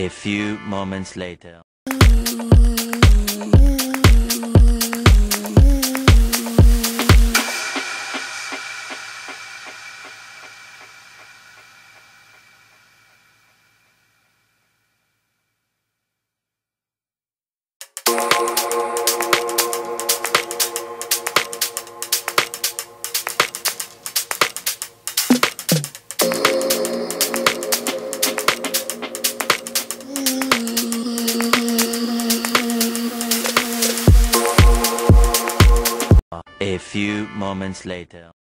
A few moments later. A few moments later.